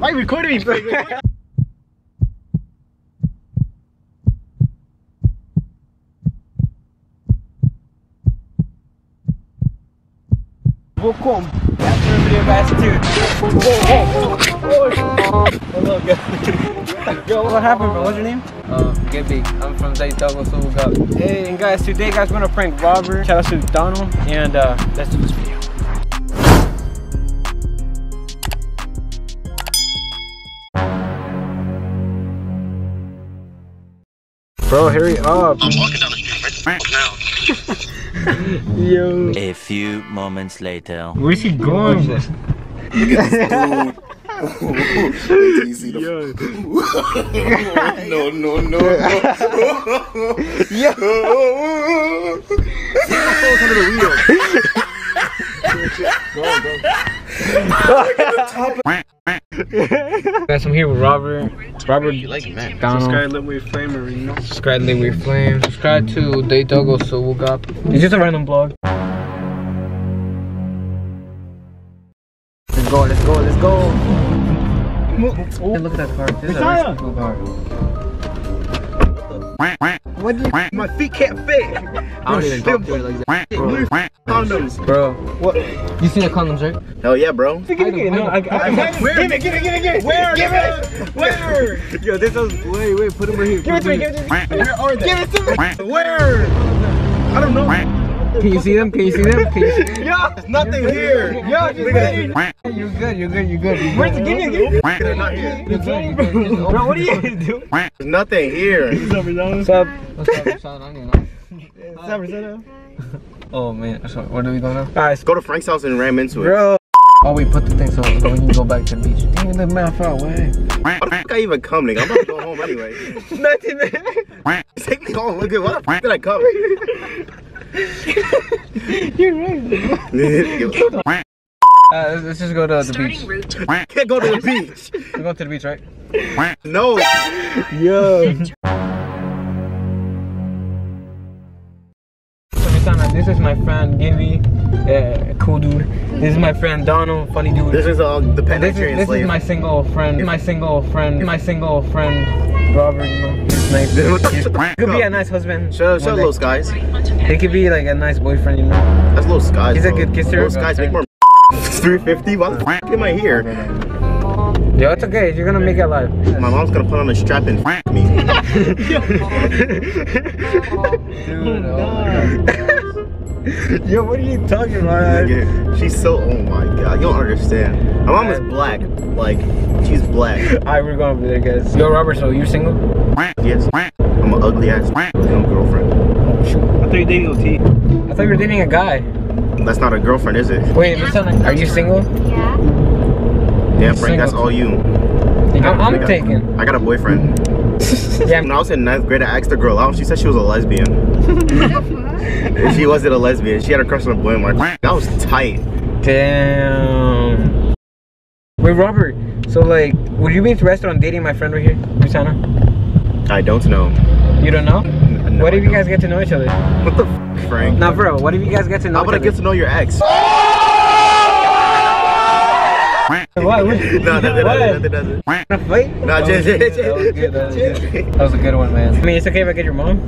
I'm recording. Welcome back to a video, guys. Yo, what happened, bro? What's your name? Givi. I'm from Day Doggo So Wugap. Hey, and guys, today, guys, we're gonna prank Robert. Shout out to Donald, and let's do this video. Bro, hurry up. I'm walking down the street right now. Yo. A few moments later. Where's he going? Look at this dude. It's easy to no. Yo. Go on, bro. Guys, I'm here with Robert. Robert, you like that? Subscribe Late Wave Flame, or you know? Subscribe Late Wave Flame. Subscribe to Day Doggo So Wugap. It's just a random vlog. Let's go, let's go, let's go. Oh, look at that car. This is a really cool car. What the f? My feet can't fit. I don't even talk to it like that. Condoms, bro. What? You seen the condoms, right? Hell yeah, bro. Give it. Where? Give it. Where? Yo, this was. Wait. Put him right here. Give it to me. Where are they? Give it to me. Where? I don't know. Can you see them? Yeah, there's nothing here. Yeah, you're good. Where's the game? They're not here. You're good. Bro, what are you doing? There's nothing here. What's up, Rizana? Oh man, where do we go now? Alright, let's go to Frank's house and ram into it. Bro. Oh, we put the thing so we can go back to the beach. Dang, that man far away. Why the fuck I even come, nigga? I'm about to go home anyway. Nothing, man. Take me home, look at what the fuck did I come? You're right. Let's just go to the beach. Route. Can't go to the beach. We're going to the beach, right? No. Yo. So Misana, this is my friend Givi, cool dude. This is my friend Donald, funny dude. This is the penitentiary slave. This is my single friend. My single friend Robert. You know, he's nice. He could be a nice husband. Show those guys. He could be like a nice boyfriend, you know. That's little Skies. He's a good kisser. Little Skies make more. 350. Why the f am I here? Yo, it's okay. You're gonna make it live. My mom's gonna put on a strap and f me. Dude, oh. Yo, what are you talking about? She's so. Oh my god, you don't understand. My mom is black. Like, she's black. Alright, we're going over there, guys. Yo, Robert. So you single? Yes. I'm an ugly ass damn girlfriend. I thought you were dating OT. I thought you were dating a guy. That's not a girlfriend, is it? Wait, are you single? Yeah. Yeah, Frank, that's all you. I'm taken. I got a boyfriend. Yeah. When I was in 9th grade, I asked the girl out. She said she was a lesbian. She wasn't a lesbian. She had a crush on a boy. That was tight. Damn. Wait, Robert. So, like, would you be interested in dating my friend right here, Rizana? I don't know. You don't know? No, what if you guys get to know each other? What the f, Frank? Nah, bro, what if you guys get to know each other? How about I get to know your ex? What? No, that doesn't. Wanna fight? Nah, that was a good one, man. I mean, it's okay if I get your mom?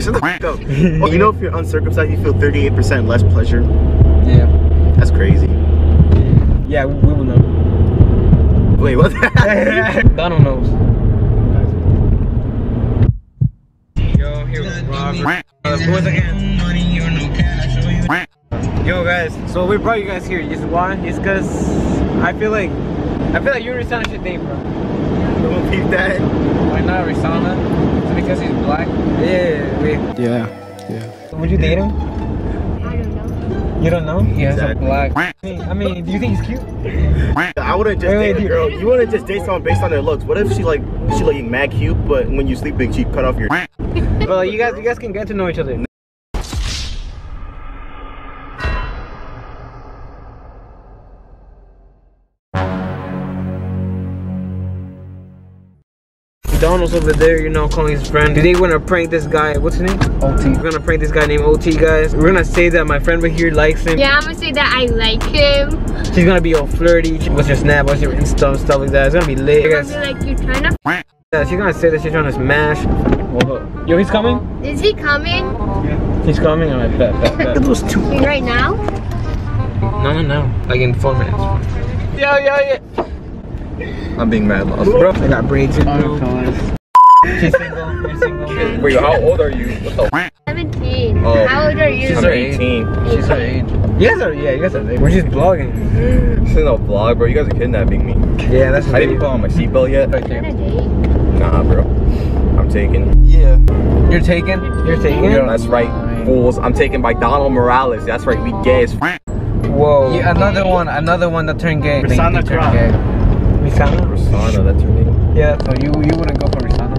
Shut the f up. Oh, you know if you're uncircumcised, you feel 38% less pleasure? Yeah. That's crazy. Yeah, we will know. Wait, what? Donald knows. Yo, here was Robert. Once again. Yo, guys. So we brought you guys here. Is why? It's because I feel like you and Rizana should date, bro. Don't keep that. Why not Rizana? Is it because he's black? Yeah. Wait. Yeah. Would you date him? You don't know? He has a black. I mean, do you think he's cute? I wouldn't just date a girl. You wouldn't just date someone based on their looks. What if she like mad cute, but when you sleep, she cut off your. Well, you guys can get to know each other. McDonald's over there, you know, calling his friend. Today we're gonna prank this guy. What's his name? OT. We're gonna prank this guy named OT, guys. We're gonna say that my friend right here likes him. Yeah, I'm gonna say that I like him. She's gonna be all flirty. What's your snap? What's your Insta? Stuff like that. It's gonna be lit. She's gonna be like, you're trying to. Yeah, she's gonna say that she's trying to smash. Hold up. Yo, he's coming? Is he coming? Yeah. He's coming? Alright, bet. Look at those two. Right now? No. Like in 4 minutes. Yeah. I'm being mad lost, bro. I got braids in blue. She's single. You're single. Wait, how old are you? What the? 17. Oh. How old are you? She's 18. She's her age. You guys are. We're just vlogging. This isn't a vlog, bro. You guys are kidnapping me. Yeah, that's. I didn't put on my seatbelt yet. Right there. Nah, bro. I'm taken. Yeah. You're taken. You're taken. Yeah, that's right, fools. I'm taken by Donald Morales. That's right. We gay as f. Whoa. Yeah, another one that turned gay. Rizana turned gay. Rizana, that's her name. Yeah, so you wouldn't go for Rizana?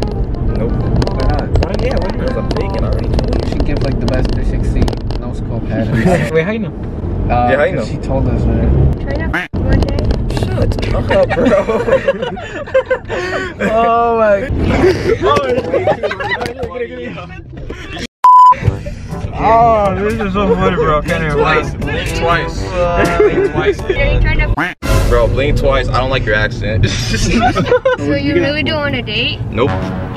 Nope. Why not? Why? Yeah, why not? Because I'm taken already. She gives like the best 360 no scope head. Wait, how you know? Yeah, how you know? She told us, man. Try that one day. Shut up, bro. Oh my god. Oh, this is so funny, bro. Blink twice. Blink twice. Bro, blink twice. I don't like your accent. So you really don't want to date? Nope.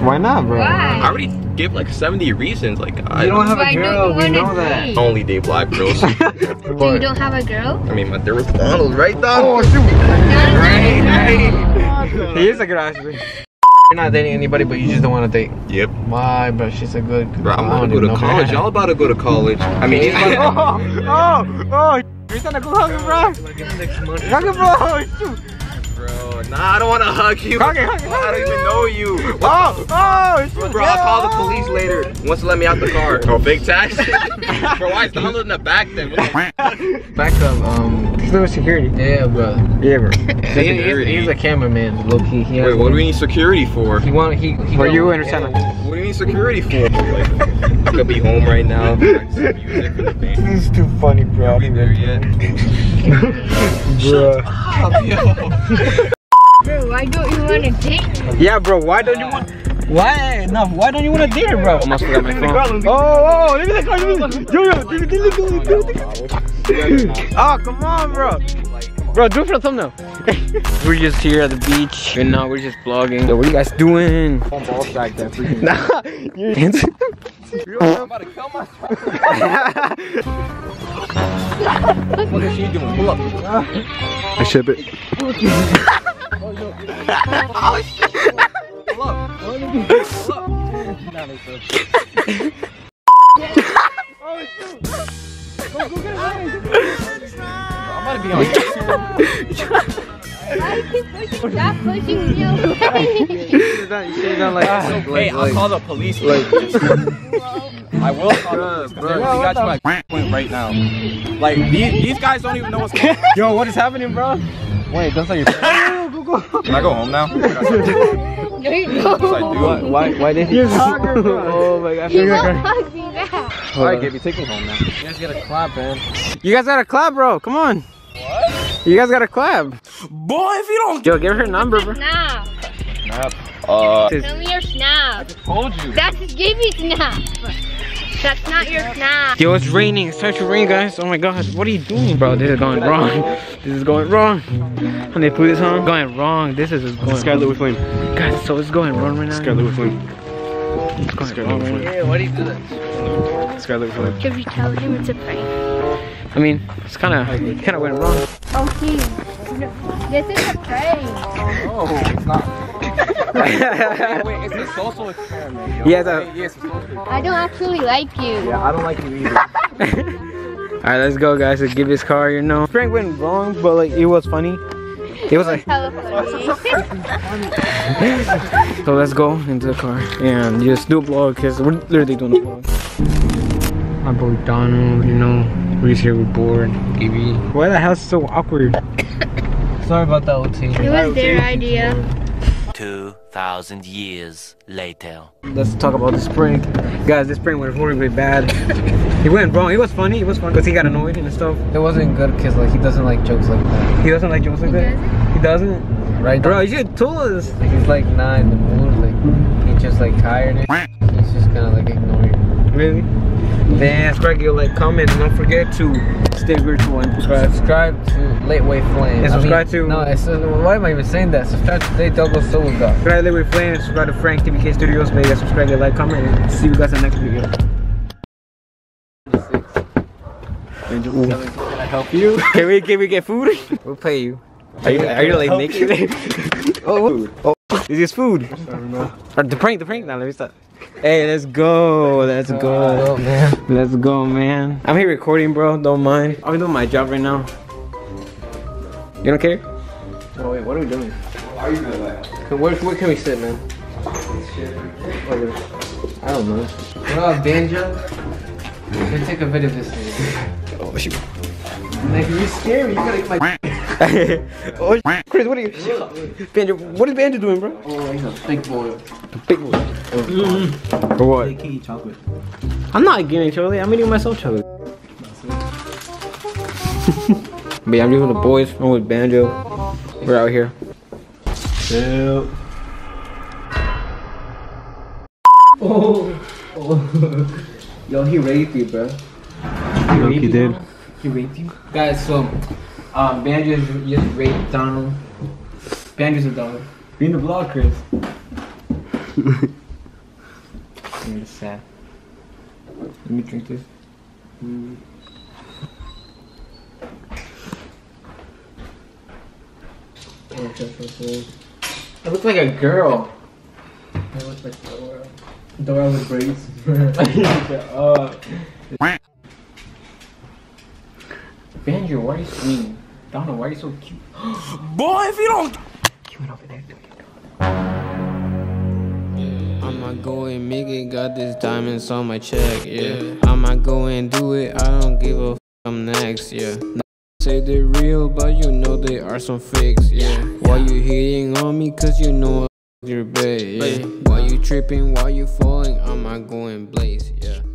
Why not, bro? Why? I already gave like 70 reasons. Like, I don't have a girl. We know that. I only date black girls. So you don't have a girl? I mean, there was Donald, right? Donald. Oh, shoot. Right. He is a girl, actually. You're not dating anybody, but you just don't want to date. Yep. Why, bro? She's a good girl. Bro, I'm about to go to college. Y'all about to go to college. I mean, you're trying to go hug him, bro. Like in the next month. Hug him, bro. Bro, nah, I don't want to hug you. I don't even know you. Bro, I'll call the police later. Once you let me out the car. Oh, big tax. Bro, why is Donald in the back then? Back up, no security. Yeah, bro. Yeah, bro. He's a cameraman, low key. He Wait, what do we need security for? For you and Rizana. What do we need security for? Like, I could be home right now. This is too funny, bro. Be there yet. Bro. Shut up, yo. Bro, why don't you want to date? Yeah, bro. Why don't you want? Why? No, why don't you want to date her, bro? Oh, leave me the car. Oh, come on, bro. Bro, do it for the thumbnail. We're just here at the beach, and now we're just vlogging. So what are you guys doing? Nah, you're I'm about to kill myself. What is she doing? Pull up. I ship it. Oh, shit. Pull up. Oh, shoot. Go get it right. I'm about to be on YouTube. Stop pushing me away. Hey, I'll call the police. Like, I will call the police. Bro, you got to my point right now. Like, these guys don't even know what's going on. Yo, what is happening, bro? Wait, that's not your friend. Can I go home now? No, you don't. Yes, I do. Why did he? You're hungry, bro. Oh my gosh. You won't hug me back. Alright, Givi, take me home now. You guys gotta clap, man. You guys gotta clap, bro. Come on. What? You guys gotta clap. Boy, if you don't. Yo, give her her number, bro. Snap. Snap. Tell me your snap. I just told you. That's Givi's snap. That's not your snap. Yo, it's raining. It's starting to rain, guys. Oh my gosh. What are you doing, bro? This is going wrong. This is going wrong. When they put this on, going wrong. This is going wrong. Skyler with Flame. Guys, so it's going wrong right now. Skyler with Flame. It's going wrong right now. Yeah, why do you do that? Skyler with Flame. If you tell him it's a prank. I mean, it's kind of went wrong. Okay. This is a prank. Oh, no, it's not. Wait, it's a social experiment. Yo. Yeah, it's a social experiment. I don't actually like you. Yeah, I don't like you either. Alright, let's go, guys. Let's give this car, you know. Frank went wrong, but like, it was funny. It was like. So let's go into the car and just do a vlog because we're literally doing a vlog. My boy Donald, you know, we're just here with bored. Givi. Why the hell's so awkward? Sorry about that, OT. It was their idea. 2,000 years later. Let's talk about this prank. Guys, this prank went horribly bad. He went wrong. It was funny. It was funny because he got annoyed and stuff. It wasn't good because like he doesn't like jokes like that. He doesn't like jokes like that? He doesn't? Right, bro, you should have told us. He's like not in the mood. Like, He's just like tired and he's just gonna like ignore you. Really? Then that's regular, like, comment, and don't forget to stay virtual and subscribe to Late Wave Flame. And subscribe to... No, it's, why am I even saying that? Subscribe to Day Doggo So Wugap. Subscribe to Late Wave Flame, subscribe to Frank TVK Studios. Make sure subscribe, like, comment, and see you guys in the next video. Can I help you? Can we get food? We'll pay you. Are you like naked? Oh, this is food. The prank. Now let me stop. Hey, let's go, man. Let's go, man. I'm here recording, bro. Don't mind. I'm doing my job right now. You don't care? Oh wait, what are we doing? Why are you doing that? Where can we sit, man? I don't know. What about Banjo? Let's take a bit of this. Oh shoot. Like, you're scary. You gotta get my. Oh, Chris, what are you? Banjo, what is Banjo doing, bro? Oh, he's a big boy. A big boy. Mm-hmm. For what? They can eat chocolate. I'm not getting chocolate. I'm eating myself chocolate. But yeah, I'm doing the boys. I'm with Banjo. We're out here. Yep. Oh. Yo, he raped you, bro. He did. He raped you, guys. So. Banjo just raped Donald. Banjo's a dog. Be in the vlog, Chris. I'm just sad. Let me drink this. I look like a girl. I look like Dora. Dora with braids. Banjo, why are you screaming? Donald, why are you so cute? Boy, if you don't... Cute over there, dude. I'ma go and make it, got this diamonds on my check, yeah. I'ma go and do it, I don't give a f***, I'm next, yeah. Say they're real, but you know they are some fakes, yeah. Why you hating on me, cause you know I f***ed your bae, yeah. Why you tripping, why you falling, I'ma go and blaze, yeah.